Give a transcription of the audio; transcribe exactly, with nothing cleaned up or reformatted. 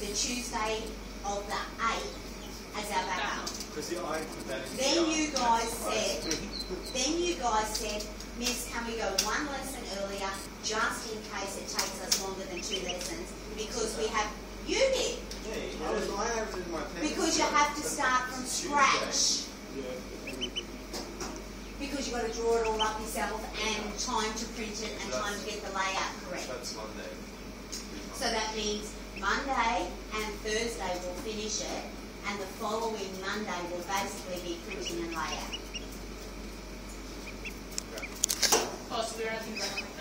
the Tuesday of the eighth as our backup. Then you guys said, then you guys said, Miss, can we go one lesson earlier just in case it takes us longer than two lessons because we have unit. Because you have to start from scratch. Because you've got to draw it all up yourself and time to print it and time to get the layout correct. That's Monday. So that means Monday and Thursday we'll finish it, and the following Monday we'll basically be printing and layout. Oh, so we're